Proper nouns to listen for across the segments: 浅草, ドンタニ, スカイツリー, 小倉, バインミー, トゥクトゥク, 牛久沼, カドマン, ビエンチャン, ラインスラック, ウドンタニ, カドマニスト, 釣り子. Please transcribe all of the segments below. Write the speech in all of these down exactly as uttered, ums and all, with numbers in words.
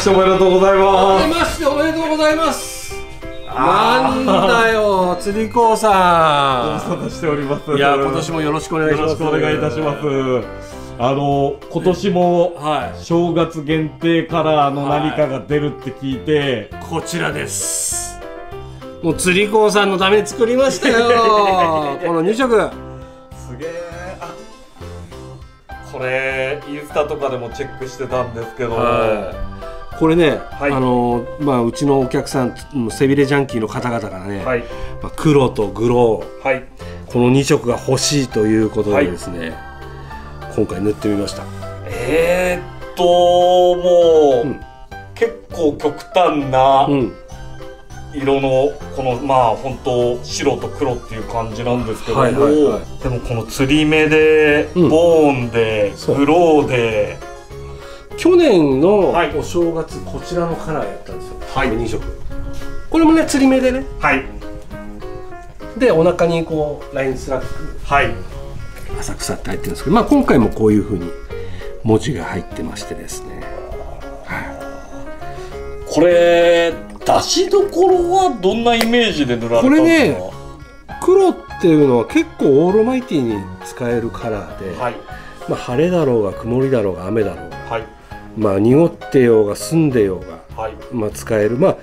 しておめでとうございます。明けましておめでとうございます。なんだよ、釣り子さん。ご無沙汰しております。いや、今年もよろしくお願いします。よろしくお願いいたします。あの今年も正月限定カラーの何かが出るって聞いて、はい、こちらです。もう釣り子さんのために作りましたよこのにしょくすげえ。これインスタとかでもチェックしてたんですけど、はい、これね、はい、あのまあうちのお客さん背びれジャンキーの方々からね、はい、まあ黒とグロー、はい、このにしょくが欲しいということでですね、はい、今回塗ってみました。えーっともう、うん、結構極端な色のこのまあ本当白と黒っていう感じなんですけども、でもこの釣り目で、うん、ボーンでグローで去年のお正月、はい、こちらのカラーやったんですよ。はい、にしょく。これもね釣り目でね、はい、でお腹にこうラインスラック、はい、浅草って入ってるんですけど、まあ、今回もこういうふうに文字が入ってましてですね、はい、これ出しどころはどんなイメージで塗られたんですか？これね、黒っていうのは結構オールマイティに使えるカラーで、はい、まあ晴れだろうが曇りだろうが雨だろうが、はい、まあ濁ってようが澄んでようが、はい、まあ使える、まあ、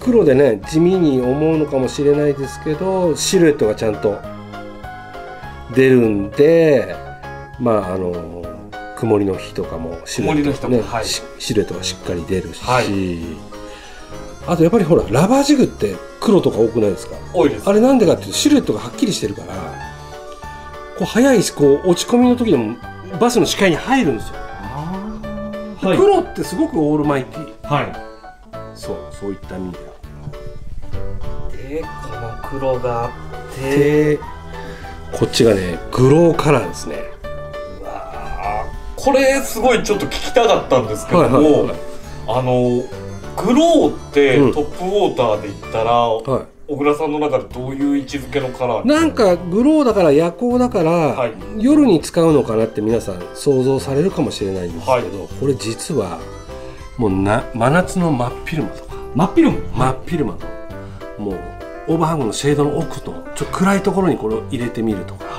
黒でね地味に思うのかもしれないですけどシルエットがちゃんと出るんで、まああの曇りの日とかもシルエットがしっかり出るし、はい、あとやっぱりほらラバージグって黒とか多くないですか？多いです。あれなんでかっていうとシルエットがはっきりしてるから、こう速いしこう落ち込みの時でもバスの視界に入るんですよ。はい、黒ってすごくオールマイティー、はい、そうそういった意味ででこの黒があって。こっちがね、グローカラーですね。うわー、これすごいちょっと聞きたかったんですけども、あのグローってトップウォーターで言ったら、うん、はい、小倉さんの中でどういう位置づけのカラーなんか？グローだから夜光だから、はい、夜に使うのかなって皆さん想像されるかもしれないんですけど、はい、これ実はもうな真夏の真っ昼間とか真っ昼間、真っ昼間ともう。オーバーハングのシェードの奥とちょっと暗いところにこれを入れてみるとか、は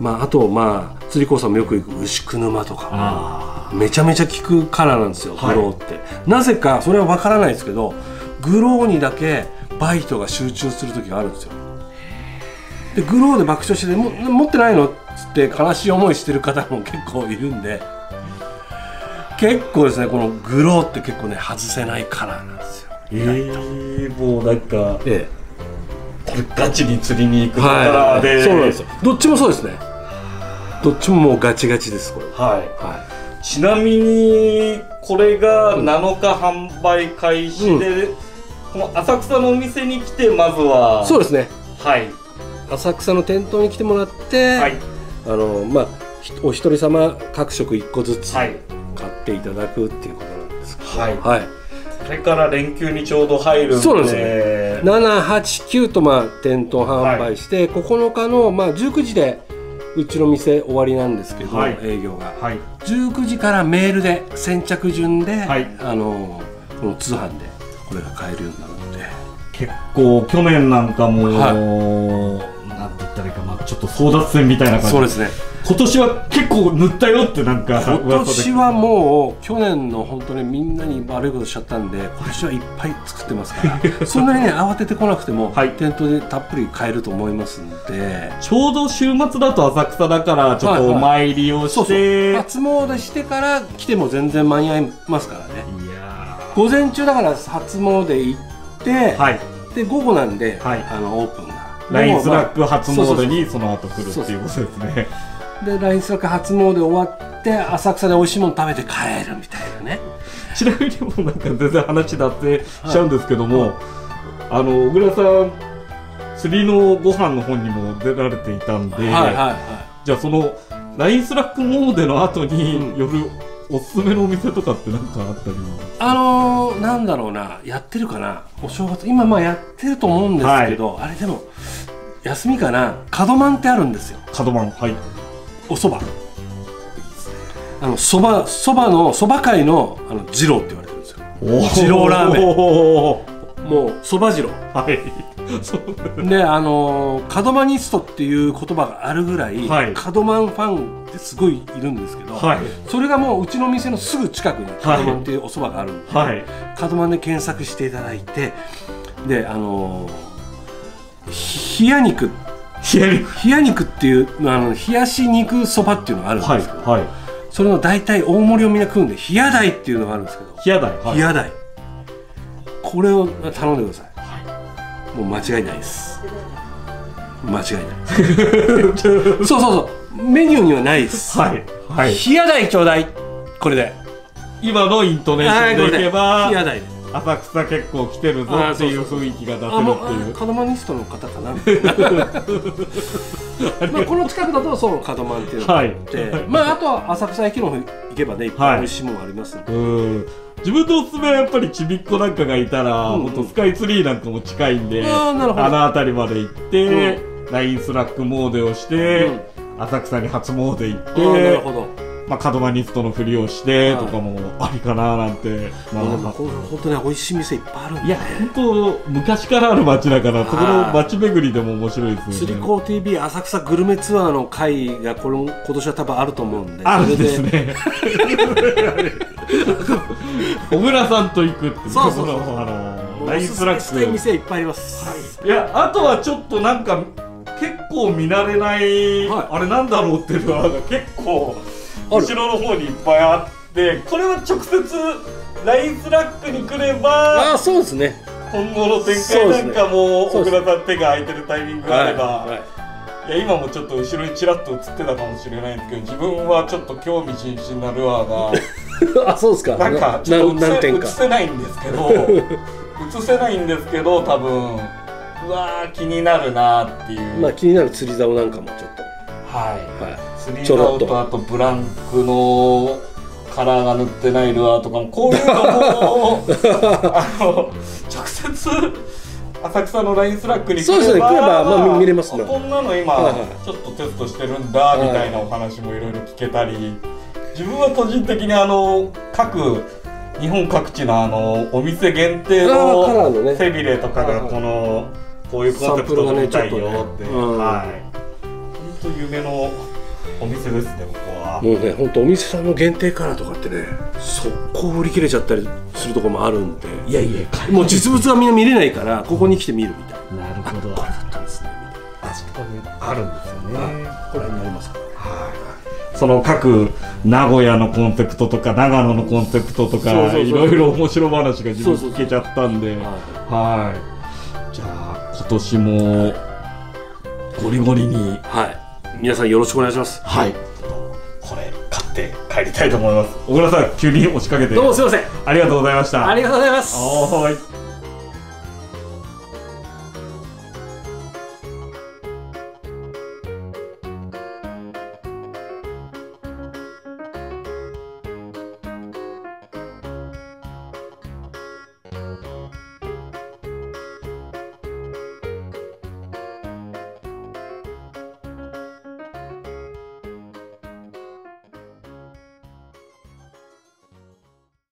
い、まあ、あと、まあ、釣り子さんもよく行く牛久沼とかめちゃめちゃ効くカラーなんですよ、はい、グローってなぜかそれは分からないですけどグローにだけバイトが集中する時があるんですよ。でグローで爆笑してても持ってないのっつって悲しい思いしてる方も結構いるんで、結構ですねこのグローって結構ね外せないカラーなんですよ。えー、もうなんか、ええ、これガチに釣りに行くからで、はい、そうなんですよ。どっちもそうですね。どっちももうガチガチですこれ。はい、はい、ちなみにこれがなのか販売開始で、うん、この浅草のお店に来てまずはそうですね、はい、浅草の店頭に来てもらって、はい、あのまあお一人様各色いっこずつ買っていただくっていうことなんですけど、はい、はい、それから連休にちょうど入るんで、そうなんですね、なな、はち、きゅうとまあ店頭販売して、はい、ここのかのまあじゅうくじでうちの店終わりなんですけど、はい、営業が、はい、じゅうくじからメールで先着順で、はい、あのこの通販でこれが買えるようになるので、結構去年なんかも、はい、なんて言ったらいいか、まあ、ちょっと争奪戦みたいな感じ。そうですね。今年は結構塗ったよってなんか今年はもう去年の本当にみんなに悪いことしちゃったんで今年はいっぱい作ってますからそんなにね慌ててこなくても、はい、店頭でたっぷり買えると思いますんで、ちょうど週末だと浅草だからちょっとお参りをして初詣してから来ても全然間に合いますからね。いやー、午前中だから初詣行って、はい、で午後なんで、はい、あのオープンがラインスラック初詣にその後来るっていうことですね。でラインスラック初詣終わって浅草で美味しいもの食べて帰るみたいなね。ちなみにもうなんか全然話だってしちゃうんですけども、はい、あの小倉さん釣りのご飯の本にも出られていたんで、じゃあそのラインスラック詣の後に夜、うん、おすすめのお店とかって何かあったり？あのー、なんだろうな、やってるかなお正月今まあやってると思うんですけど、はい、あれでも休みかな、角満ってあるんですよ。角満、はい、お蕎麦、あの蕎麦、蕎麦の蕎麦界のあの二郎って言われてるんです二郎ラーメン、もうそば二郎、はい、であのカドマニストっていう言葉があるぐらい、はい、カドマンファンってすごいいるんですけど、はい、それがもううちの店のすぐ近くにカドマンっていうおそばがあるんで、はい、カドマンで検索していただいて、であの冷や肉冷や肉っていうあの冷やし肉そばっていうのがあるんですけど、はいはい、それの大体大盛りをみんな食うんで冷や台っていうのがあるんですけど、冷や台、はい、冷や台これを頼んでください、はい、もう間違いないです、間違いないそうそうそう、メニューにはないです、はい、はい、冷や台ちょうだい、これで今のイントネーションでいけば冷や台、浅草結構来てるぞっていう雰囲気が出せるっていう、カドマニストの方かなまあこの近くだとそのカドマンっていうのがあって、はい、まああとは浅草駅の方行けばね、いっぱい美味しいものありますので、うん、自分のおすすめはやっぱりちびっこなんかがいたら、うん、うん、スカイツリーなんかも近いんで、あの辺りまで行って、うん、ラインスラック詣でをして、うん、浅草に初詣行って、なるほど、まあ、カドマニストのふりをしてとかもありかななんて、本当に美味しい店いっぱいあるんで、いや本当昔からある街だからそこの街巡りでも面白いですね。釣り子 ティーブイ 浅草グルメツアーの会がこれ今年は多分あると思うんで、あるんですね、小倉さんと行くっていう、そうそうそう、ラインスラックで店いっぱいあります。いやあとはちょっとなんか結構見慣れないあれなんだろうっていうのは結構後ろの方にいっぱいあって、これは直接ラインスラックに来れば、あ、そうですね、今後の展開なんかも小倉さん手が空いてるタイミングがあれば、はいはい、いや今もちょっと後ろにちらっと映ってたかもしれないんですけど、自分はちょっと興味津々なルアーがあ、そうですか、なんかちょっと映せないんですけど映せないんですけど多分うわー気になるなーっていう、まあ気になる釣り竿なんかもちょっと、はい、はい、釣り竿とあとブランクのカラーが塗ってないルアーとかも、こういうのもあの直接浅草のラインスラックに来れば見れますね。こんなの今ちょっとテストしてるんだみたいなお話もいろいろ聞けたり、自分は個人的にあの各日本各地のあのお店限定の背びれとかがこのこういうコンセプトみたいよっていう、はい、本当夢のお店ですね、ここは。もうね、本当お店さんの限定カラーとかってね、速攻売り切れちゃったりするとこもあるんで、いやいや、もう実物はみんな見れないから、ここに来て見るみたいな。なるほど。これだったんですね。あそこにあるんですよね。これになりますから。はい。その各名古屋のコンセプトとか長野のコンセプトとか、いろいろ面白話が自分聞けちゃったんで、はい。じゃあ今年もゴリゴリに。はい。皆さんよろしくお願いします。はい。これ買って帰りたいと思います。小倉さん急に押しかけて。どうもすいません。ありがとうございました。ありがとうございます。はい。